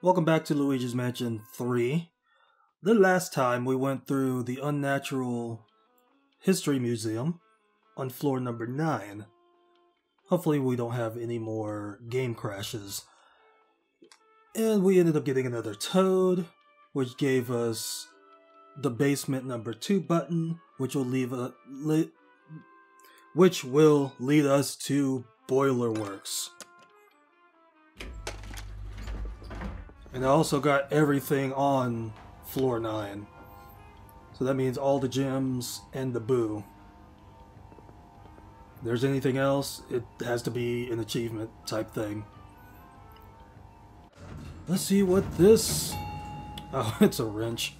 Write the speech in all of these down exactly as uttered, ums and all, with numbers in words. Welcome back to Luigi's Mansion three. The last time we went through the Unnatural History Museum on floor number nine. Hopefully we don't have any more game crashes. And we ended up getting another toad, which gave us the basement number two button, which will leave a li which will lead us to Boilerworks. And I also got everything on floor nine. So that means all the gems and the boo. If there's anything else, it has to be an achievement type thing. Let's see what this... Oh, it's a wrench.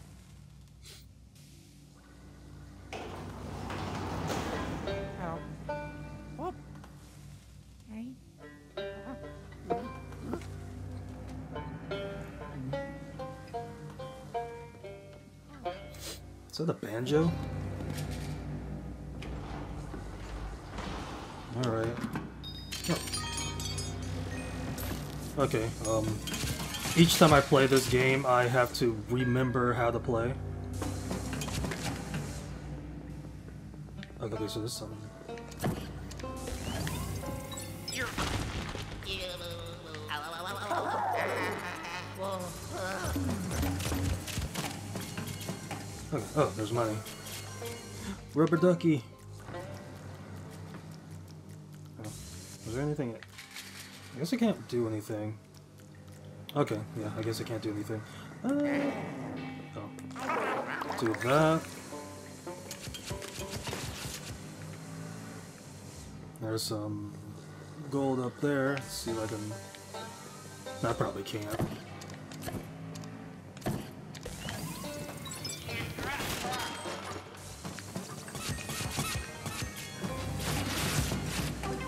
Is that a banjo? Alright. Oh. Okay, um... each time I play this game, I have to remember how to play. Okay, so there's something. Oh, oh, there's money. Rubber ducky. Oh, is there anything? I guess I can't do anything. Okay, yeah, I guess I can't do anything. Uh, oh, do that. There's some gold up there. Let's see if I can. I probably can't.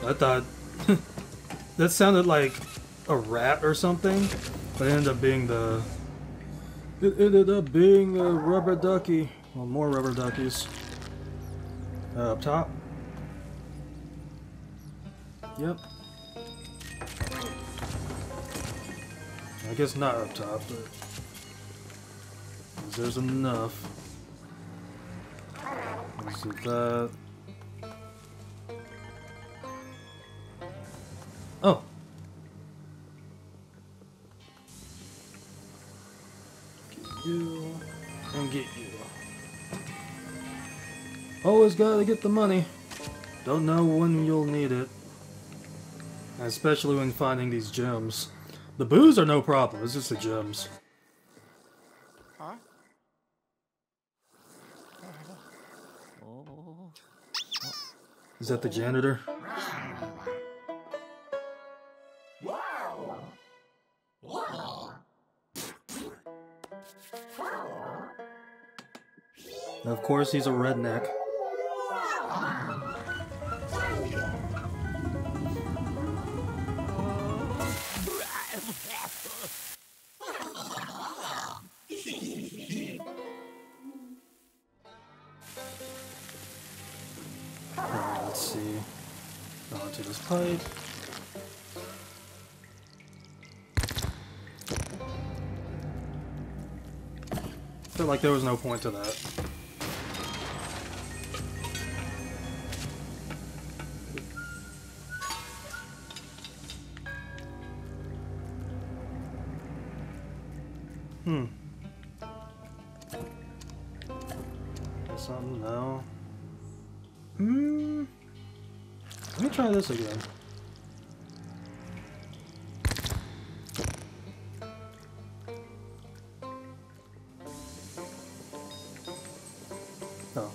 I thought that sounded like a rat or something, but it ended up being the it ended up being a rubber ducky. Well, more rubber duckies uh, up top. Yep. I guess not up top, but there's enough. Let's do that. Oh. Get you and get you. Always gotta get the money. Don't know when you'll need it. Especially when finding these gems. The boos are no problem, it's just the gems. Huh? Oh. Is that the janitor? And of course, he's a redneck. Right, let's see. Onto this pipe. I feel like there was no point to that. Hmm. Something now. Hmm. Let me try this again. Oh.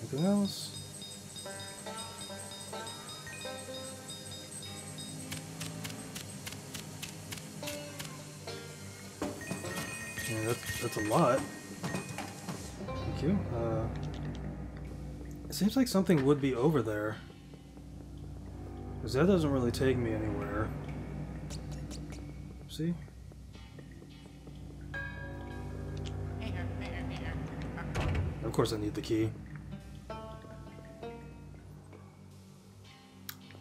Anything else? Yeah, that, that's a lot. Thank you. Uh, it seems like something would be over there. Because that doesn't really take me anywhere. See? Of course I need the key.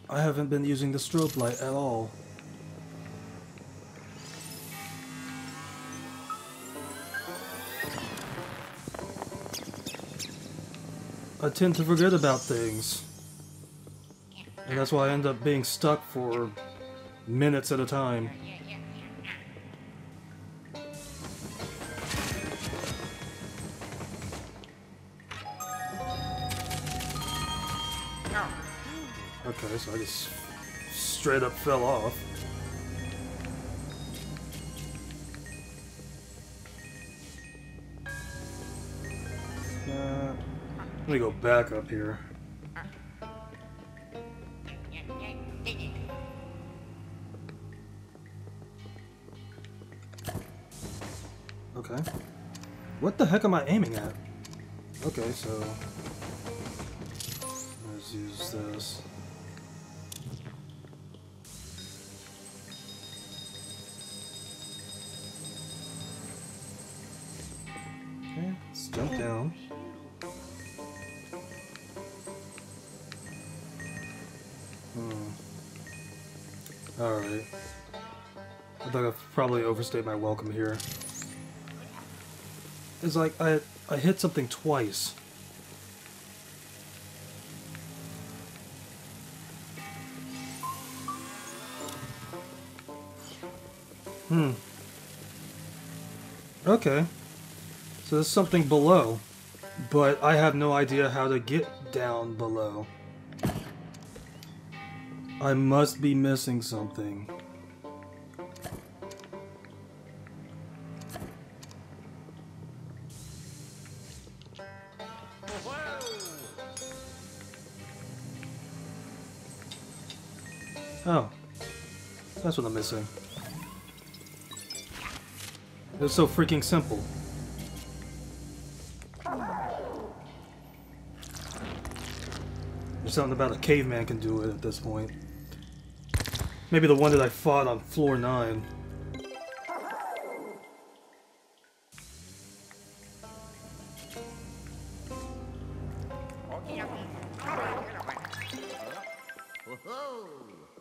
I haven't been using the strobe light at all. I tend to forget about things. And that's why I end up being stuck for minutes at a time. Okay, so I just straight up fell off. Uh, let me go back up here. Okay. What the heck am I aiming at? Okay, so let's use this. Jump down. Hmm. Alright. I think I've probably overstayed my welcome here. It's like I I hit something twice. Hmm. Okay. So there's something below, but I have no idea how to get down below. I must be missing something. Oh, that's what I'm missing. It's so freaking simple. Something about a caveman can do it at this point. Maybe the one that I fought on floor nine.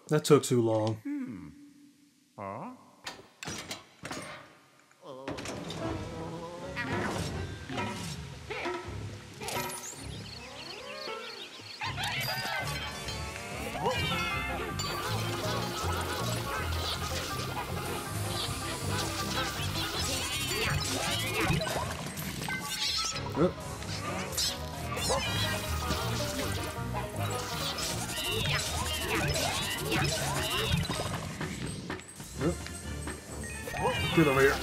That took too long. Hmm. Huh? Oh. Oh. Get over here.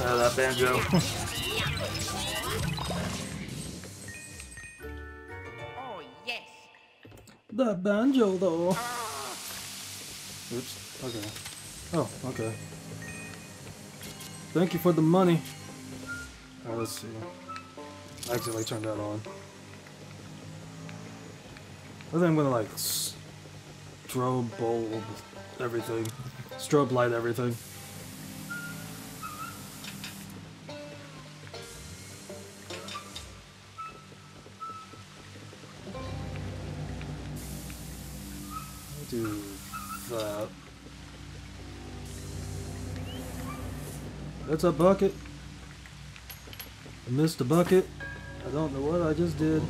Ah, that banjo. Oh yes. That banjo though. Oops. Okay. Oh, okay. Thank you for the money. Alright, let's see. I accidentally turned that on. I think I'm gonna like strobe bulb everything. Strobe light everything. Do that. That's a bucket. I missed a bucket. I don't know what I just did.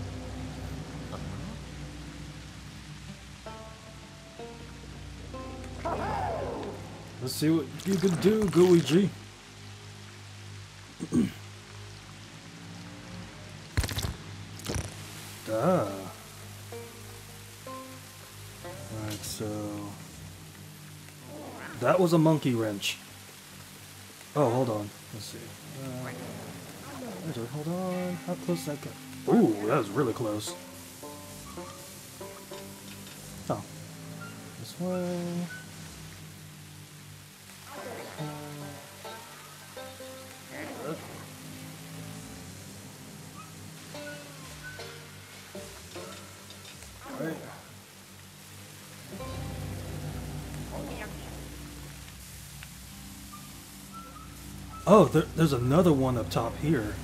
Let's see what you can do, Gooigi. Ah. Alright, so that was a monkey wrench. Oh, hold on. Let's see. Uh, Hold on, how close did that go? Ooh, that was really close. Oh. This way. Uh. Alright. Oh, there, there's another one up top here.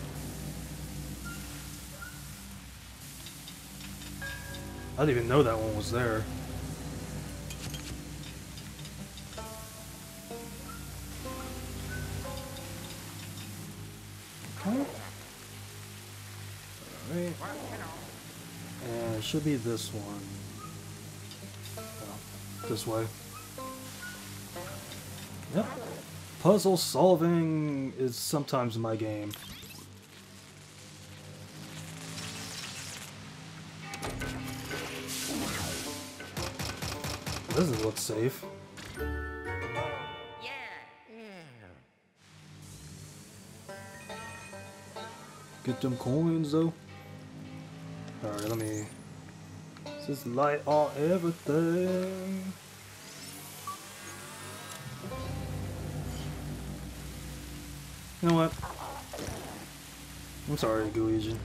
I didn't even know that one was there. Okay. it should be this one. Oh, this way. Yep. Puzzle solving is sometimes my game. This doesn't look safe. Get them coins though. Alright, let me just light on everything. You know what? I'm sorry, Gooigi.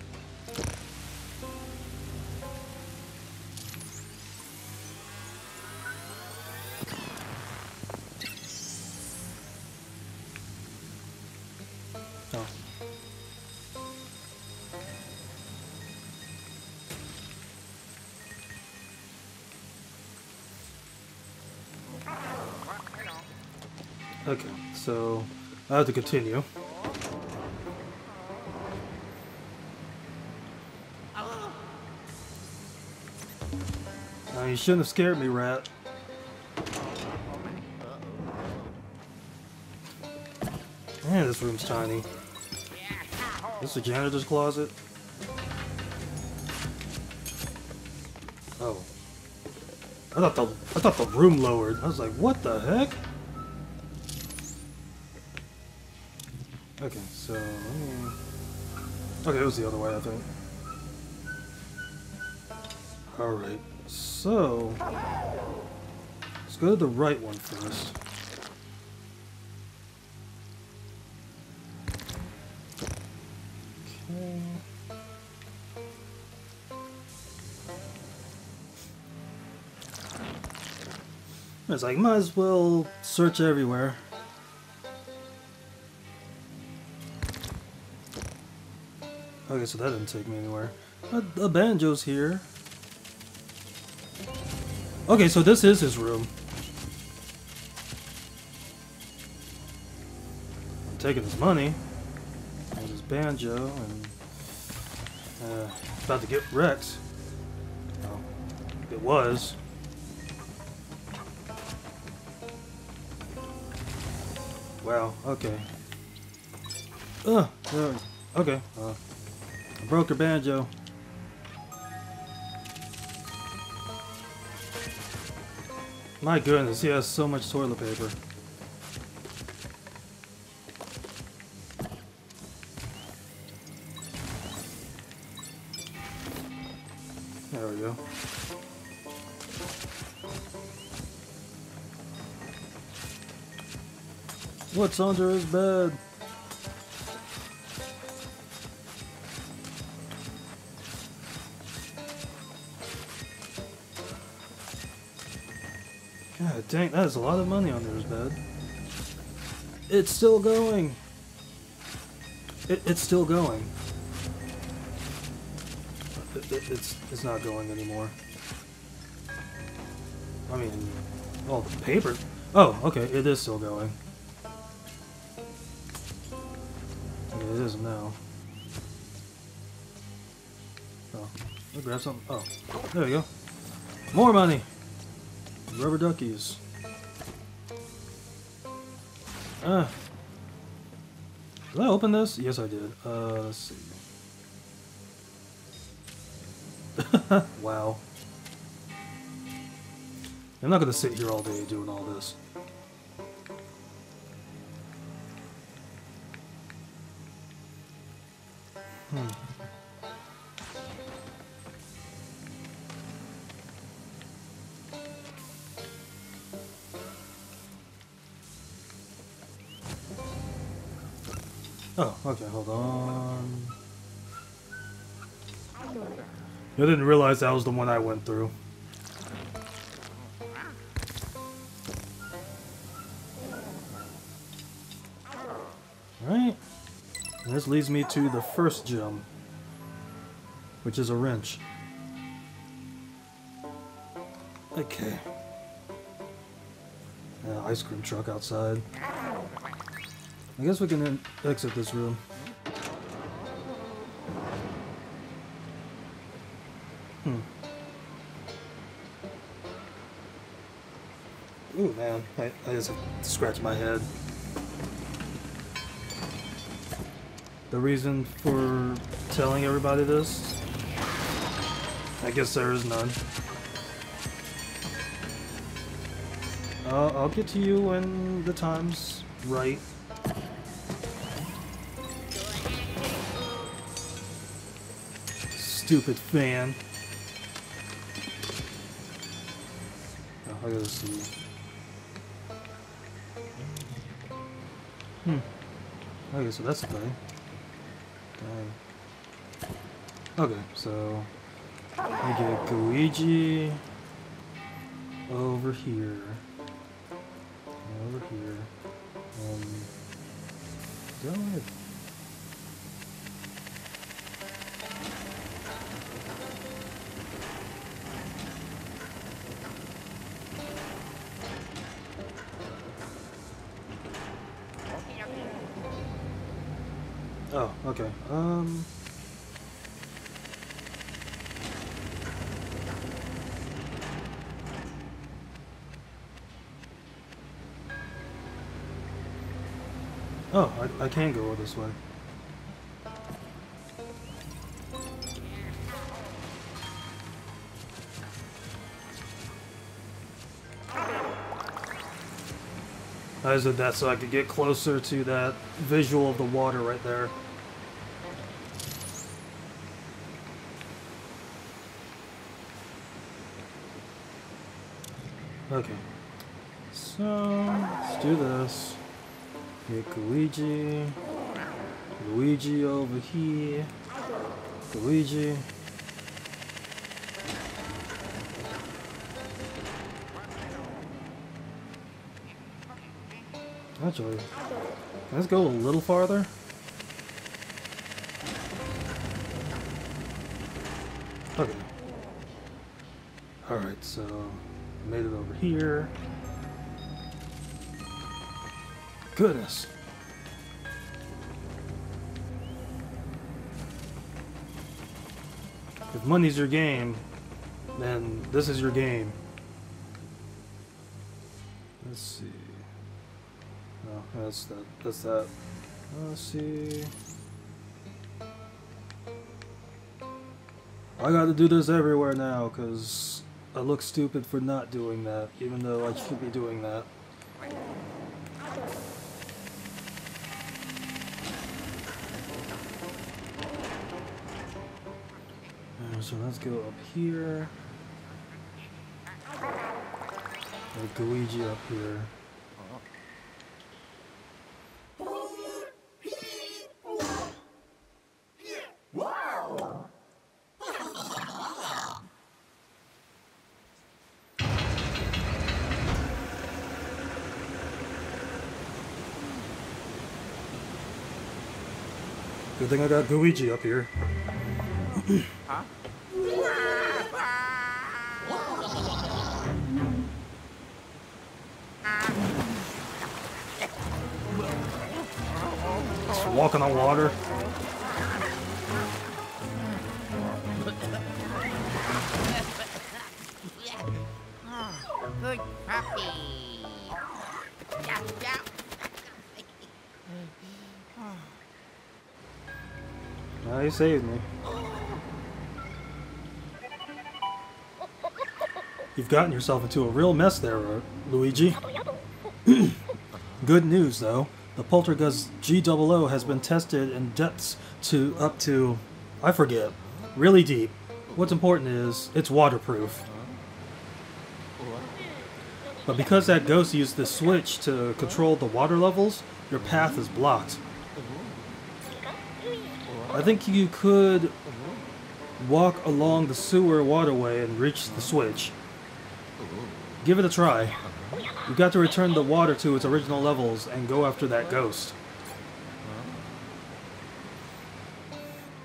Okay, so I have to continue. Now, you shouldn't have scared me, rat. Man, this room's tiny. This is a janitor's closet. Oh, I thought the I thought the room lowered. I was like, what the heck? Okay, so let me... Okay, it was the other way, I think. Alright, so... Let's go to the right one first. Okay... It's like, might as well search everywhere. Okay, so that didn't take me anywhere. A, a banjo's here. Okay, so this is his room. I'm taking his money and his banjo, and uh, about to get wrecked. Oh, it was. Wow. Okay. Ugh. Okay. Uh, I broke her banjo. My goodness, he has so much toilet paper. There we go. What's under his bed? God dang, that is a lot of money under his bed. It's still going. It, it's still going. It, it, it's it's not going anymore. I mean, all the paper. Oh, okay, it is still going. Okay, it is now. Oh, I'll grab something. Oh, there we go. More money. Rubber duckies. Ah. Did I open this? Yes, I did. Uh, let's see. Wow. I'm not going to sit here all day doing all this. Hmm. Oh, okay, hold on. I didn't realize that was the one I went through. Alright. This leads me to the first gem, which is a wrench. Okay. Yeah, ice cream truck outside. I guess we can exit this room. Hmm. Ooh, man, I, I just scratched my head. The reason for telling everybody this? I guess there is none. Uh, I'll get to you when the time's right. Stupid fan. I gotta see. Hmm. Okay, so that's the thing. Dang. Okay, so I get Gooigi over here, over here. Um, do I have? Oh, okay. Um. Oh, I, I can go this way. I did that so I could get closer to that visual of the water right there. Okay, so let's do this. Get Gooigi, Luigi over here, Gooigi. Actually, let's go a little farther. Okay. Alright, so I made it over here. Goodness. If money's your game, then this is your game. Let's see. No, that's that. That's that. Let's see. I gotta do this everywhere now, because I look stupid for not doing that, even though I should be doing that. So let's go up here. Or Gooigi up here. Good thing I got Gooigi up here. Huh? Walking on water. Good puppy. Now he saved me. You've gotten yourself into a real mess there, Luigi. Good news, though. The Poltergust G zero zero has been tested in depths to up to, I forget, really deep. What's important is, it's waterproof. But because that ghost used the switch to control the water levels, your path is blocked. I think you could walk along the sewer waterway and reach the switch. Give it a try. You got to return the water to its original levels and go after that ghost.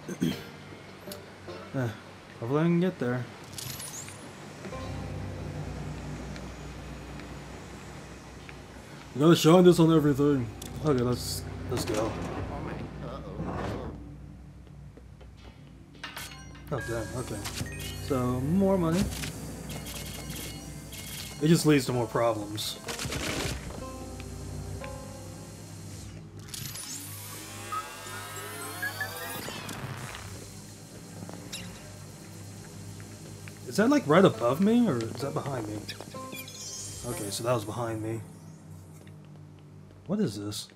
Hopefully I can get there. You gotta shine this on everything. Okay, let's let's go. Oh damn, okay. So more money. It just leads to more problems. Is that like right above me, or is that behind me? Okay, so that was behind me. What is this?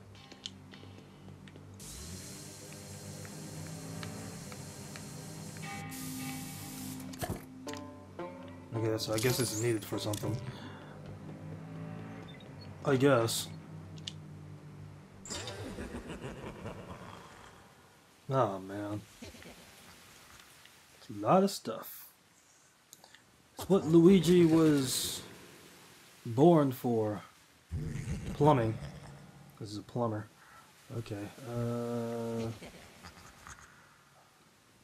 Okay, so I guess this is needed for something. I guess. Oh man. It's a lot of stuff. It's what Luigi was born for. Plumbing. This is a plumber. Okay. Uh,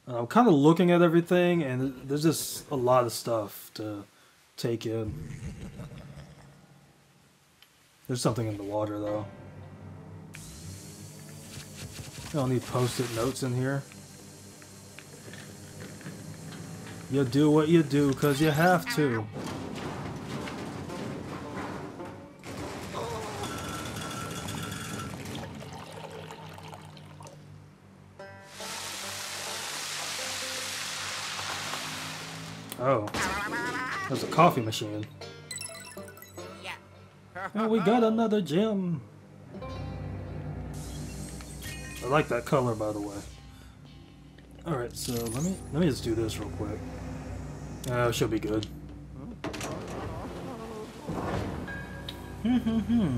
I'm kind of looking at everything, and there's just a lot of stuff to take in. There's something in the water, though. I don't need post-it notes in here. You do what you do, because you have to. Oh. There's a coffee machine. And we got another gem. I like that color, by the way. Alright, so let me, let me just do this real quick. Uh, she'll be good. Hmm, hmm, hmm.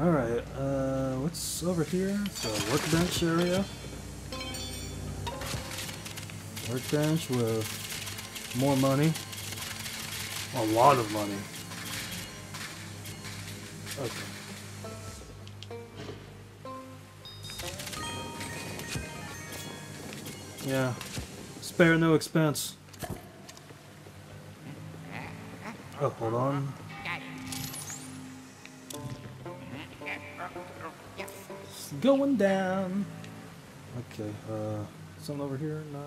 Alright, uh, what's over here? It's a workbench area. Workbench with more money. A lot of money. Okay. Yeah. Spare no expense. Oh, hold on. It's going down. Okay, uh, something over here? No.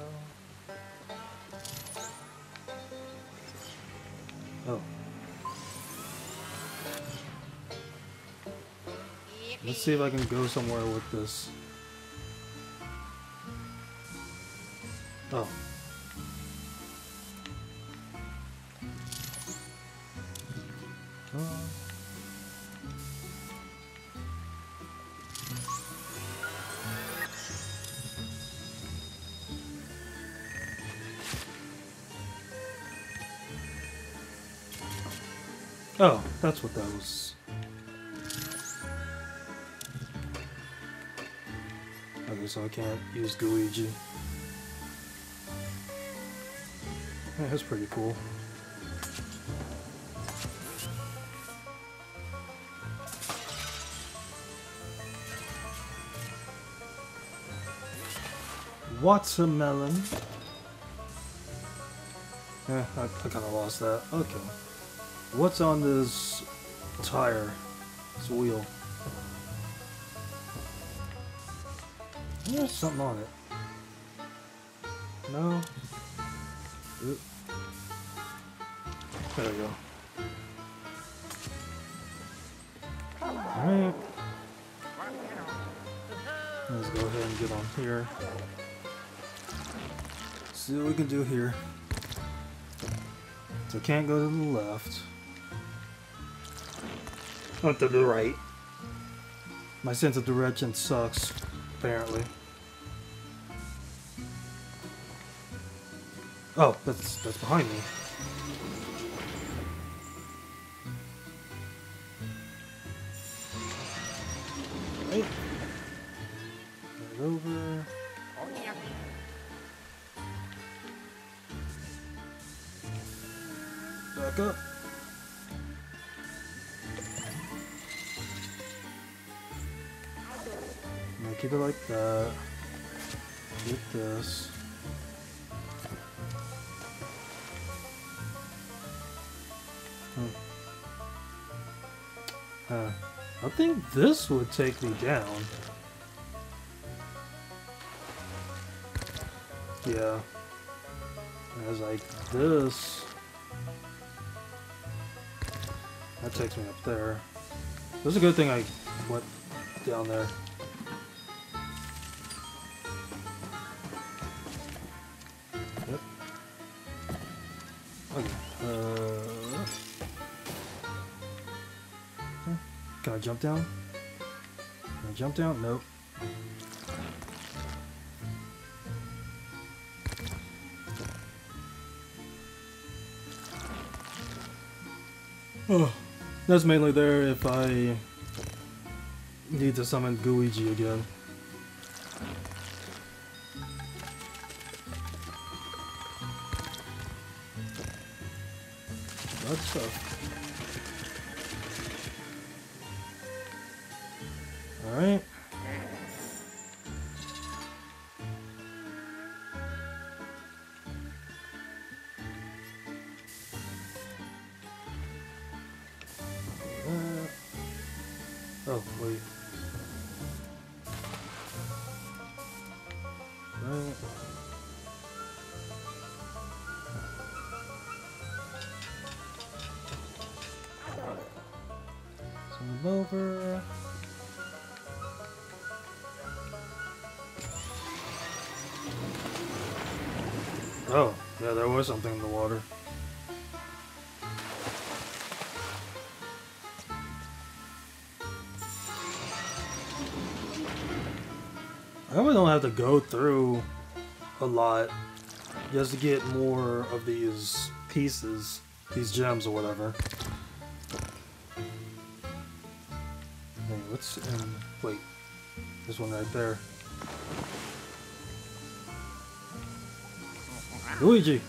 Oh. Let's see if I can go somewhere with this. Oh. Oh. Oh, that's what that was. Okay, so I can't use Gooigi. Yeah, that's pretty cool. Watermelon. Yeah, I, I kind of lost that. Okay. What's on this tire? This wheel. There's something on it. No. Oop. There we go. Alright. Let's go ahead and get on here. See what we can do here. So can't go to the left. Not to the right. My sense of direction sucks, apparently. Oh, that's that's behind me. Right. Right over. Oh, yeah. Back up. Now keep it like that. Get this. Uh, I think this would take me down. Yeah. And I was like, this. That takes me up there. It was a good thing I went down there. Yep. Okay. Uh, can I jump down? Can I jump down? Nope. Oh, that's mainly there if I need to summon Gooigi again. That sucks. Alright. Oh, wait. Right. So move over. Oh, yeah, there was something in the water. I probably don't have to go through a lot just to get more of these pieces, these gems or whatever. Hey, what's in... wait, this one right there. Luigi!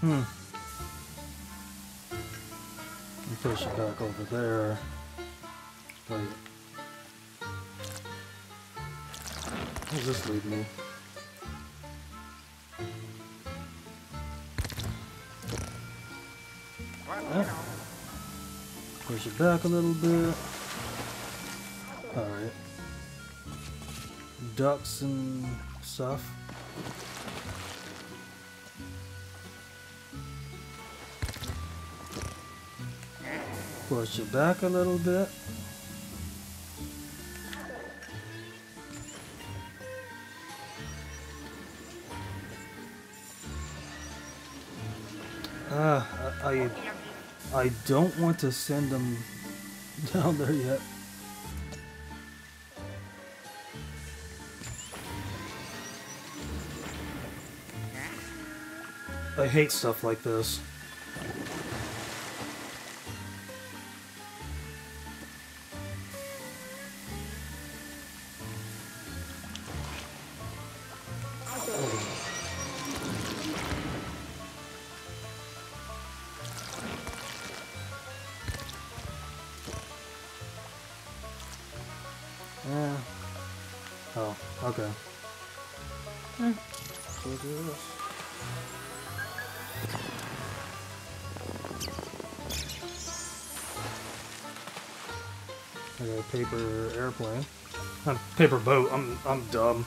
Hmm. You push it back over there. Wait. Where does this lead me? Yeah. Push it back a little bit. Alright. Ducks and stuff. Push it back a little bit. Ah, I, I, I don't want to send them down there yet. I hate stuff like this. Yeah. Oh, okay. Yeah. So do this. I got a paper airplane. Not a paper boat. I'm I'm dumb.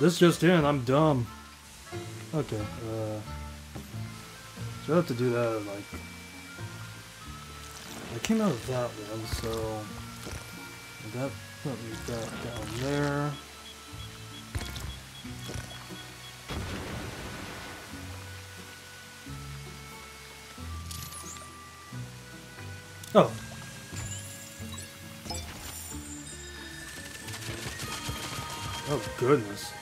This just in. I'm dumb. Okay, uh, so I have to do that, like, I came out of that one, so that put me back down there. Oh! Oh, goodness.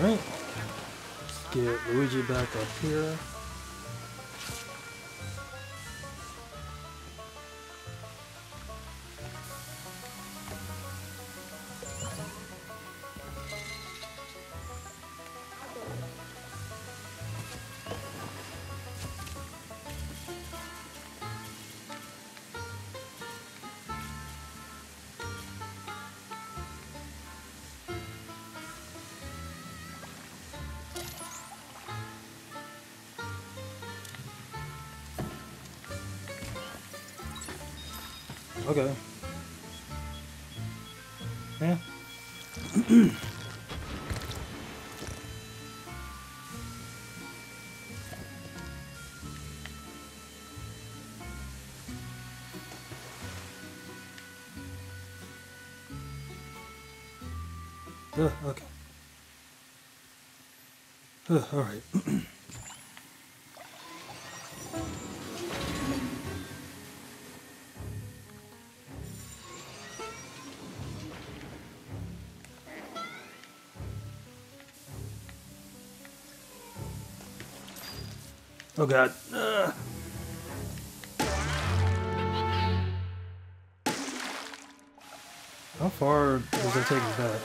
Alright. Let's get Luigi back up here. Okay. Yeah. uh, okay. Uh, all right. Oh god. Ugh. How far does that take us back?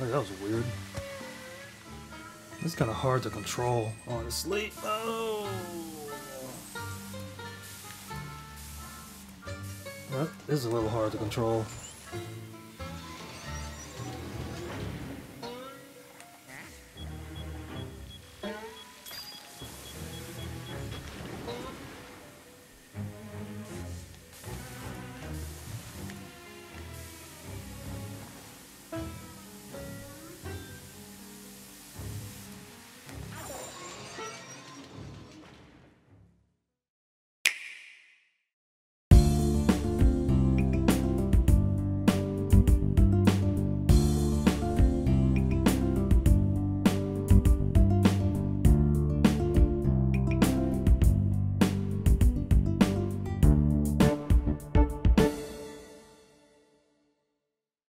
Oh, that was weird. It's kind of hard to control, honestly. Oh! That is a little hard to control.